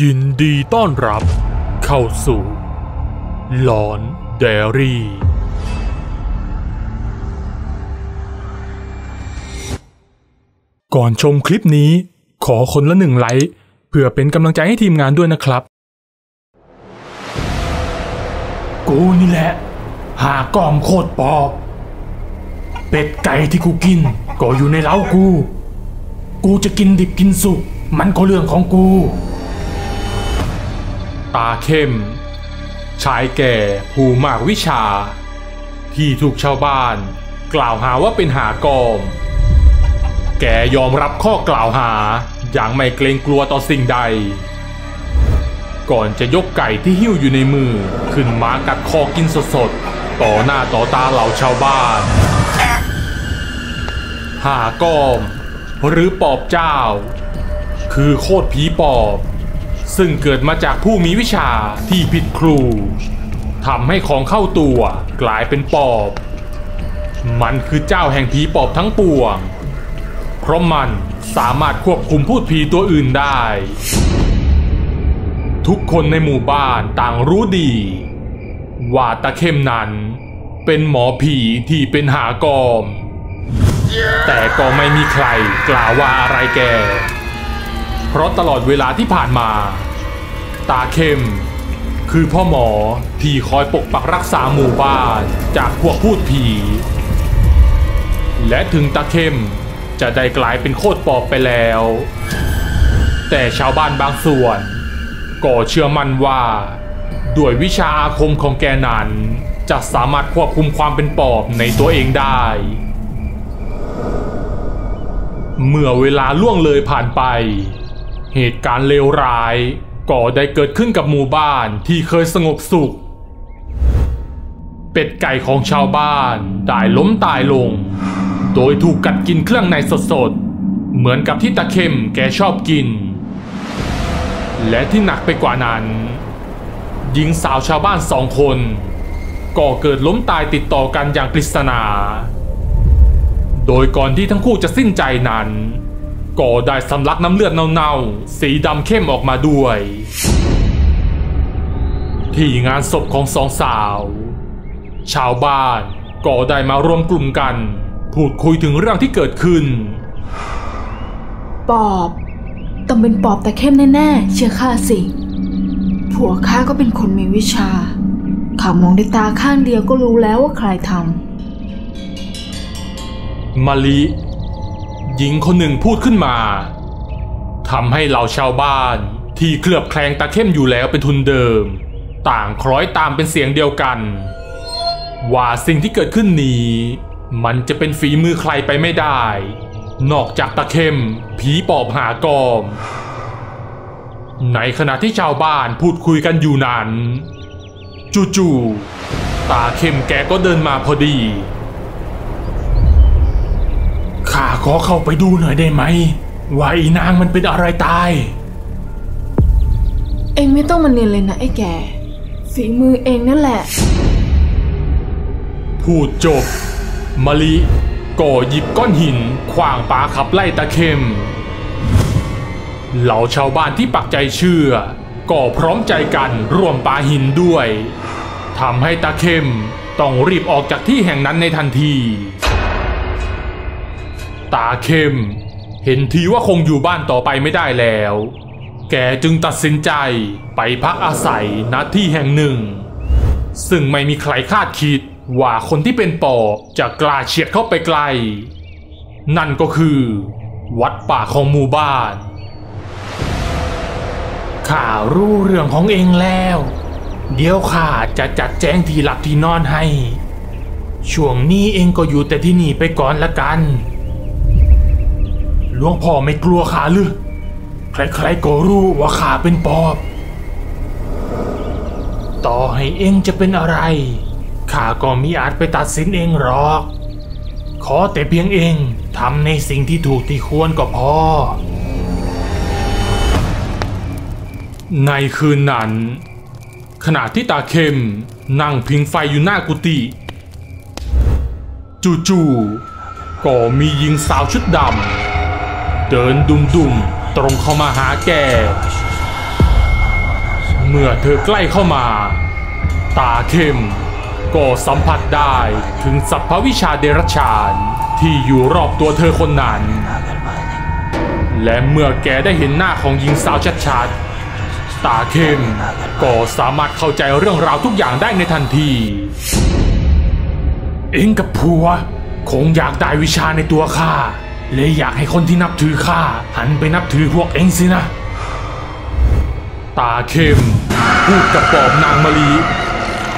ยินดีต้อนรับเข้าสู่หลอนไดอารี่ก่อนชมคลิปนี้ขอคนละ1 ไลค์เพื่อเป็นกำลังใจให้ทีมงานด้วยนะครับกูนี่แหละหากล่องโคตรปอบเป็ดไก่ที่กูกินก็อยู่ในเล้ากูจะกินดิบกินสุกมันก็เรื่องของกูตาเข้มชายแก่ผู้มากวิชาที่ถูกชาวบ้านกล่าวหาว่าเป็นหากรแกยอมรับข้อกล่าวหาอย่างไม่เกรงกลัวต่อสิ่งใดก่อนจะยกไก่ที่หิ้วอยู่ในมือขึ้นมากัดคอกินสดๆต่อหน้าต่อตาเหล่าชาวบ้านหากรหรือปอบเจ้าคือโคตรผีปอบซึ่งเกิดมาจากผู้มีวิชาที่ผิดครูทำให้ของเข้าตัวกลายเป็นปอบมันคือเจ้าแห่งผีปอบทั้งปวงเพราะมันสามารถควบคุมพูดผีตัวอื่นได้ทุกคนในหมู่บ้านต่างรู้ดีว่าตาเข้มนั้นเป็นหมอผีที่เป็นหากรแต่ก็ไม่มีใครกล่าวว่าอะไรแกเพราะตลอดเวลาที่ผ่านมาตาเข้มคือพ่อหมอที่คอยปกปักรักษาหมู่บ้านจากพวกพูดผีและถึงตาเข้มจะได้กลายเป็นโคตรปอบไปแล้วแต่ชาวบ้านบางส่วนก็เชื่อมั่นว่าด้วยวิชาอาคมของแกนั้นจะสามารถควบคุมความเป็นปอบในตัวเองได้เมื่อเวลาล่วงเลยผ่านไปเหตุการณ์เลวร้ายก็ได้เกิดขึ้นกับหมู่บ้านที่เคยสงบสุขเป็ดไก่ของชาวบ้านได้ล้มตายลงโดยถูกกัดกินเครื่องในสดๆเหมือนกับที่ตาเข้มแกชอบกินและที่หนักไปกว่านั้นหญิงสาวชาวบ้าน2 คนก็เกิดล้มตายติดต่อกันอย่างปริศนาโดยก่อนที่ทั้งคู่จะสิ้นใจนั้นก็ได้สำลักน้ำเลือดเน่าๆสีดำเข้มออกมาด้วยที่งานศพของ2 สาวชาวบ้านก็ได้มารวมกลุ่มกันพูดคุยถึงเรื่องที่เกิดขึ้นปอบต้องเป็นปอบแต่เข้มแน่ๆเชื่อข้าสิผัวข้าก็เป็นคนมีวิชาข้ามองด้วยตาข้างเดียวก็รู้แล้วว่าใครทำมะลิหญิงคนหนึ่งพูดขึ้นมาทำให้เหล่าชาวบ้านที่เคลือบแคลงตาเข้มอยู่แล้วเป็นทุนเดิมต่างคล้อยตามเป็นเสียงเดียวกันว่าสิ่งที่เกิดขึ้นนี้มันจะเป็นฝีมือใครไปไม่ได้นอกจากตาเข้มผีปอบหากรในขณะที่ชาวบ้านพูดคุยกันอยู่นั้นจู่ๆตาเข้มแกก็เดินมาพอดีข้าขอเข้าไปดูหน่อยได้ไหมว่าอีนางมันเป็นอะไรตายเองไม่ต้องมาเนียนเลยนะไอ้แกฝีมือเองนั่นแหละพูดจบมะลิก็หยิบก้อนหินขว้างปาขับไล่ตาเข้มเหล่าชาวบ้านที่ปักใจเชื่อก็พร้อมใจกันร่วมปาหินด้วยทำให้ตาเข้มต้องรีบออกจากที่แห่งนั้นในทันทีตาเข้มเห็นทีว่าคงอยู่บ้านต่อไปไม่ได้แล้วแกจึงตัดสินใจไปพักอาศัยณที่แห่งหนึ่งซึ่งไม่มีใครคาดคิดว่าคนที่เป็นปอบจะกล้าเฉียดเข้าไปไกลนั่นก็คือวัดป่าของหมู่บ้านข้ารู้เรื่องของเองแล้วเดี๋ยวข้าจะจัดแจงที่หลับที่นอนให้ช่วงนี้เองก็อยู่แต่ที่นี่ไปก่อนละกันหลวงพ่อไม่กลัวข้าหรือใครๆก็รู้ว่าข้าเป็นปอบต่อให้เองจะเป็นอะไรข้าก็มิอาจไปตัดสินเองหรอกขอแต่เพียงเองทำในสิ่งที่ถูกที่ควรก็พอในคืนนั้นขณะที่ตาเข้มนั่งพิงไฟอยู่หน้ากุฏิจู่ๆก็มีหญิงสาวชุดดำเดินดุ่มๆตรงเข้ามาหาแก เมื่อเธอใกล้เข้ามาตาเข้มก็สัมผัสได้ถึงสัพพวิชาเดรัจฉานที่อยู่รอบตัวเธอคนนั้นและเมื่อแกได้เห็นหน้าของหญิงสาวชัดๆตาเข้มก็สามารถเข้าใจเรื่องราวทุกอย่างได้ในทันทีเองกับผัวคงอยากได้วิชาในตัวข้าเลยอยากให้คนที่นับถือข้าหันไปนับถือพวกเองสินะตาเข้มพูดกับปอบนางมะลิ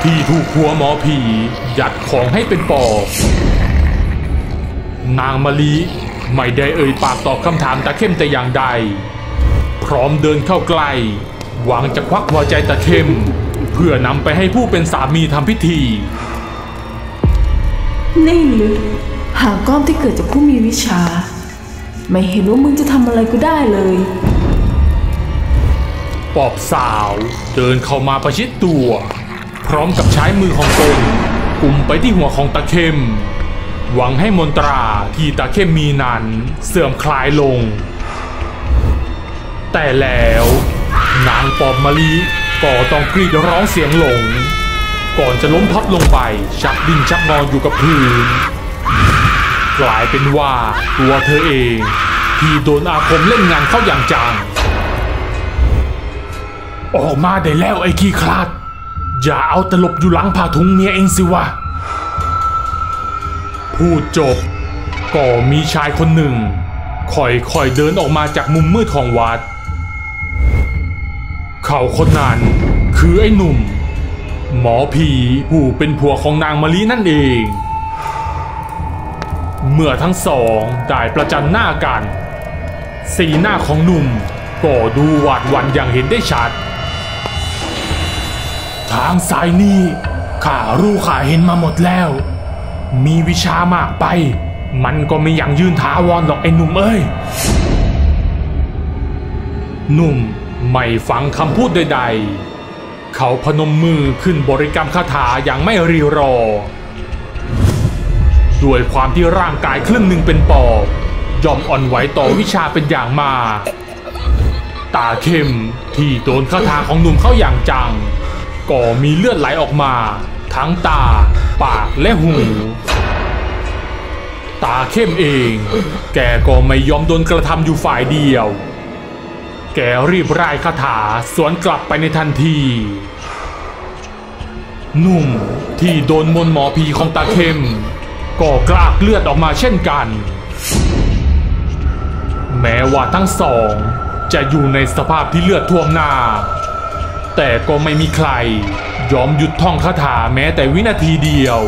ที่ถูกผัวหมอผียัดของให้เป็นปอบนางมะลิไม่ได้เอ่ยปากตอบคำถามตาเข้มแต่อย่างใดพร้อมเดินเข้าใกล้หวังจะควักหัวใจตาเข้มเพื่อนำไปให้ผู้เป็นสามีทำพิธีนี่หรือหางก้อมที่เกิดจากผู้มีวิชาไม่เห็นว่ามึงจะทำอะไรก็ได้เลยปอบสาวเดินเข้ามาประชิดตัวพร้อมกับใช้มือของตนกุมไปที่หัวของตาเข้มหวังให้มนตราที่ตาเข้มมีนั้นเสื่อมคลายลงแต่แล้วนางปอบมะลิก็ต้องกรีดร้องเสียงหลงก่อนจะล้มพับลงไปชักดิ้นชักงอนอยู่กับพื้นกลายเป็นว่าตัวเธอเองที่โดนอาคมเล่นงานเข้าอย่างจังออกมาได้แล้วไอ้ขี้คลาดอย่าเอาตลบอยู่หลังผ้าถุงเมียเองสิวะพูดจบก็มีชายคนหนึ่งค่อยๆเดินออกมาจากมุมมืดของวัดเขาคนนั้นคือไอ้หนุ่มหมอผีผู้เป็นผัวของนางมะลินั่นเองเมื่อทั้งสองได้ประจันหน้ากันสีหน้าของหนุ่มก็ดูหวาดหวั่นอย่างเห็นได้ชัดทางสายนี้ข้ารู้ข้าเห็นมาหมดแล้วมีวิชามากไปมันก็ไม่อย่างยืนถาวรหรอกไอ้หนุ่มเอ้ยหนุ่มไม่ฟังคำพูดใดๆเขาพนมมือขึ้นบริกรรมคาถาอย่างไม่รีรอด้วยความที่ร่างกายครึ่งหนึ่งเป็นปอบยอมอ่อนไหวต่อวิชาเป็นอย่างมากตาเข้มที่โดนคาถาของหนุ่มเข้าอย่างจังก็มีเลือดไหลออกมาทั้งตาปากและหูตาเข้มเองแกก็ไม่ยอมโดนกระทำอยู่ฝ่ายเดียวแกรีบร่ายคาถาสวนกลับไปในทันทีหนุ่มที่โดนมนต์หมอผีของตาเข้มก็กลากเลือดออกมาเช่นกันแม้ว่าทั้งสองจะอยู่ในสภาพที่เลือดท่วมหน้าแต่ก็ไม่มีใครยอมหยุดท่องคาถาแม้แต่วินาทีเดียว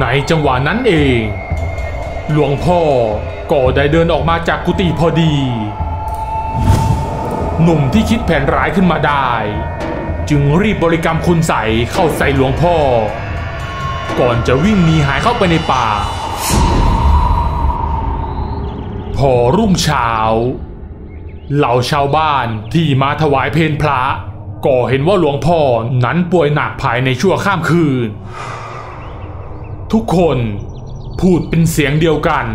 ในจังหวะนั้นเองหลวงพ่อก็ได้เดินออกมาจากกุฏิพอดีหนุ่มที่คิดแผนร้ายขึ้นมาได้จึงรีบบริกรรมคุณใส่เข้าใส่หลวงพ่อก่อนจะวิ่งหนีหายเข้าไปในป่าพอรุ่งเช้าเหล่าชาวบ้านที่มาถวายเพลพระก็เห็นว่าหลวงพ่อนั้นป่วยหนักภายในชั่วข้ามคืนทุกคนพูดเป็นเสียงเดียวกัน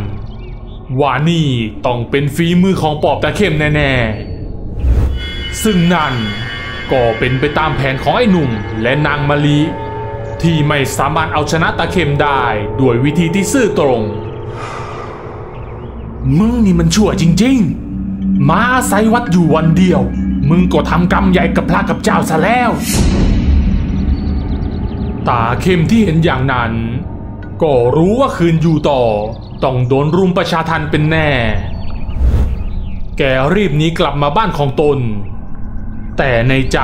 ว่านี่ต้องเป็นฝีมือของปอบตาเข้มแน่ๆซึ่งนั่นก็เป็นไปตามแผนของไอ้หนุ่มและนางมะลิที่ไม่สามารถเอาชนะตาเข้มได้ด้วยวิธีที่ซื่อตรงมึงนี่มันชั่วจริงๆมาอาศัยวัดอยู่วันเดียวมึงก็ทำกรรมใหญ่กับพระกับเจ้าซะแล้วตาเข้มที่เห็นอย่างนั้นก็รู้ว่าคืนอยู่ต่อต้องโดนรุมประชาทัณฑ์เป็นแน่แกรีบหนีกลับมาบ้านของตนแต่ในใจ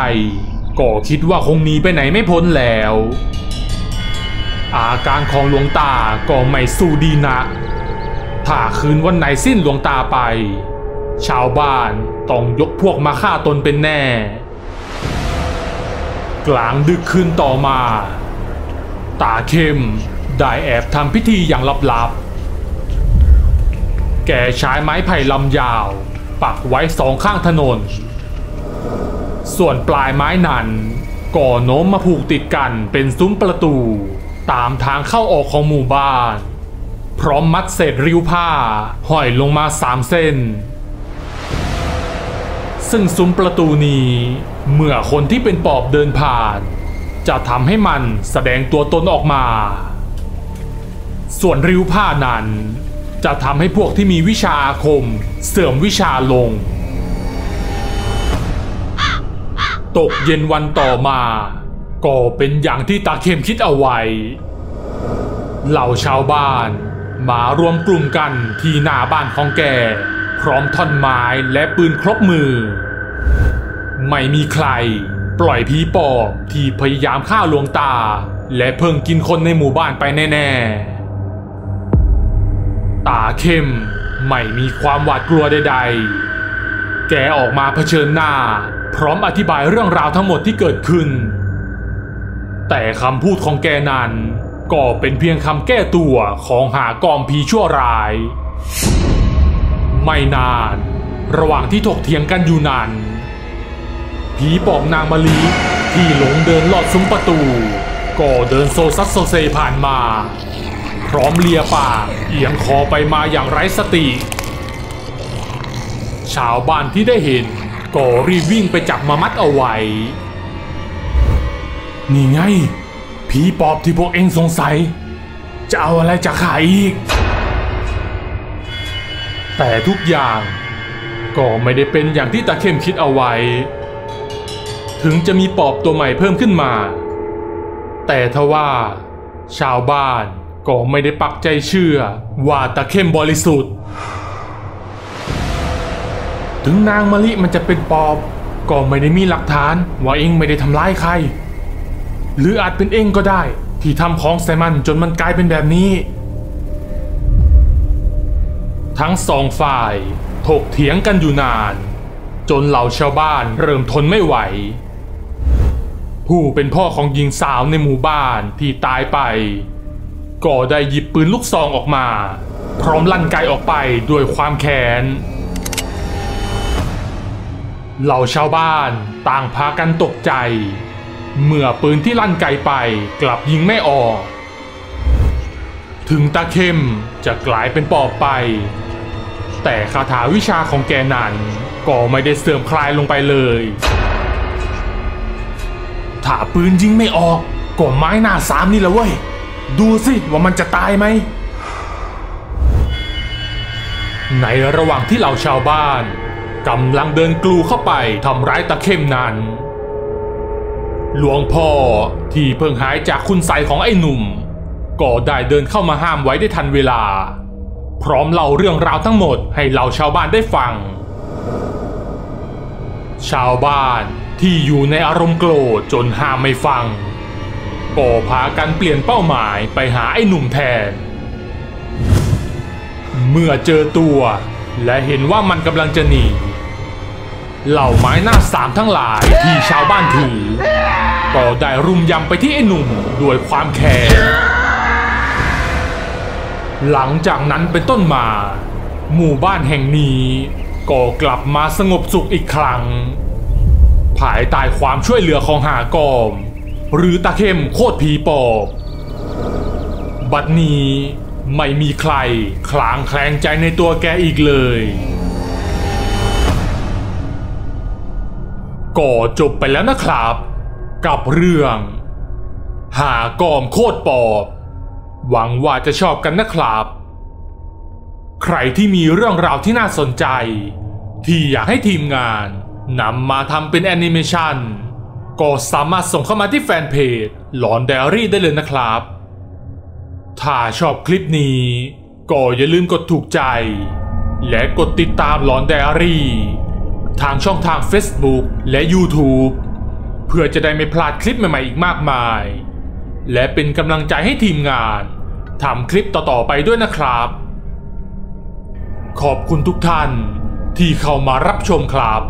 ก็คิดว่าคงหนีไปไหนไม่พ้นแล้วอาการของหลวงตาก็ไม่สู้ดีนักถ้าคืนวันไหนสิ้นหลวงตาไปชาวบ้านต้องยกพวกมาฆ่าตนเป็นแน่กลางดึกคืนต่อมาตาเข้มได้แอบทำพิธีอย่างลับๆแกใช้ไม้ไผ่ลำยาวปักไว้สองข้างถนนส่วนปลายไม้นั้นก่อโน้มมาผูกติดกันเป็นซุ้มประตูตามทางเข้าออกของหมู่บ้านพร้อมมัดเศษริ้วผ้าห้อยลงมา3 เส้น ซึ่งซุ้มประตูนี้เมื่อคนที่เป็นปอบเดินผ่านจะทำให้มันแสดงตัวตนออกมาส่วนริ้วผ้านั้นจะทำให้พวกที่มีวิชาอาคมเสื่อมวิชาลงตกเย็นวันต่อมาก็เป็นอย่างที่ตาเข้มคิดเอาไว้เหล่าชาวบ้านมารวมกลุ่มกันที่หน้าบ้านของแกพร้อมท่อนไม้และปืนครบมือไม่มีใครปล่อยผีปอบที่พยายามฆ่าหลวงตาและเพิ่งกินคนในหมู่บ้านไปแน่ๆตาเข้มไม่มีความหวาดกลัวใดๆแกออกมาเผชิญหน้าพร้อมอธิบายเรื่องราวทั้งหมดที่เกิดขึ้นแต่คำพูดของแกนั้นก็เป็นเพียงคำแก้ตัวของหากอมผีชั่วร้ายไม่นานระหว่างที่ถกเถียงกันอยู่นั้นผีปอบนางมะลิที่หลงเดินลอดซุ้มประตูก็เดินโซซัดโซเซผ่านมาพร้อมเลียปากเอียงคอไปมาอย่างไร้สติชาวบ้านที่ได้เห็นก็รีบวิ่งไปจับมามัดเอาไว้นี่ไงผีปอบที่พวกเองสงสัยจะเอาอะไรจากข้าอีกแต่ทุกอย่างก็ไม่ได้เป็นอย่างที่ตาเข้มคิดเอาไว้ถึงจะมีปอบตัวใหม่เพิ่มขึ้นมาแต่ทว่าชาวบ้านก็ไม่ได้ปักใจเชื่อว่าตาเข้มบริสุทธิ์ถึงนางมะลิมันจะเป็นปอบก็ไม่ได้มีหลักฐานว่าเองไม่ได้ทำร้ายใครหรืออาจเป็นเองก็ได้ที่ทำของใส่มันจนมันกลายเป็นแบบนี้ทั้งสองฝ่ายถกเถียงกันอยู่นานจนเหล่าชาวบ้านเริ่มทนไม่ไหวผู้เป็นพ่อของหญิงสาวในหมู่บ้านที่ตายไปก็ได้หยิบปืนลูกซองออกมาพร้อมลั่นไกออกไปด้วยความแค้นเหล่าชาวบ้านต่างพากันตกใจเมื่อปืนที่ลั่นไกไปกลับยิงไม่ออกถึงตาเข้มจะกลายเป็นปอบไปแต่คาถาวิชาของแกนั้นก็ไม่ได้เสื่อมคลายลงไปเลยถ้าปืนยิงไม่ออกก็ไม้หน้าสามนี่แหละเว้ยดูสิว่ามันจะตายไหมในระหว่างที่เหล่าชาวบ้านกำลังเดินกลูเข้าไปทำร้ายตาเข้มนั้นหลวงพ่อที่เพิ่งหายจากคุณไสของไอ้หนุ่มก็ได้เดินเข้ามาห้ามไว้ได้ทันเวลาพร้อมเล่าเรื่องราวทั้งหมดให้เหล่าชาวบ้านได้ฟังชาวบ้านที่อยู่ในอารมณ์โกรธจนห้ามไม่ฟังก็พากันเปลี่ยนเป้าหมายไปหาไอ้หนุ่มแทนเมื่อเจอตัวและเห็นว่ามันกำลังจะหนีเหล่าไม้หน้าสามทั้งหลายที่ชาวบ้านถือก็ได้รุมยำไปที่ไอ้หนุ่มด้วยความแค้นหลังจากนั้นเป็นต้นมาหมู่บ้านแห่งนี้ก็กลับมาสงบสุขอีกครั้งภายใต้ความช่วยเหลือของหากอมหรือตาเข้มโคตรผีปอบบัดนี้ไม่มีใครคลางแคลงใจในตัวแกอีกเลยก็จบไปแล้วนะครับกับเรื่องหากอมโคตรปอบหวังว่าจะชอบกันนะครับใครที่มีเรื่องราวที่น่าสนใจที่อยากให้ทีมงานนำมาทำเป็นแอนิเมชันก็สามารถส่งเข้ามาที่แฟนเพจหลอนไดอารี่ได้เลยนะครับถ้าชอบคลิปนี้ก็อย่าลืมกดถูกใจและกดติดตามหลอนไดอารี่ทางช่องทาง Facebook และ YouTube เพื่อจะได้ไม่พลาดคลิปใหม่ๆอีกมากมายและเป็นกำลังใจให้ทีมงานทำคลิปต่อๆไปด้วยนะครับขอบคุณทุกท่านที่เข้ามารับชมครับ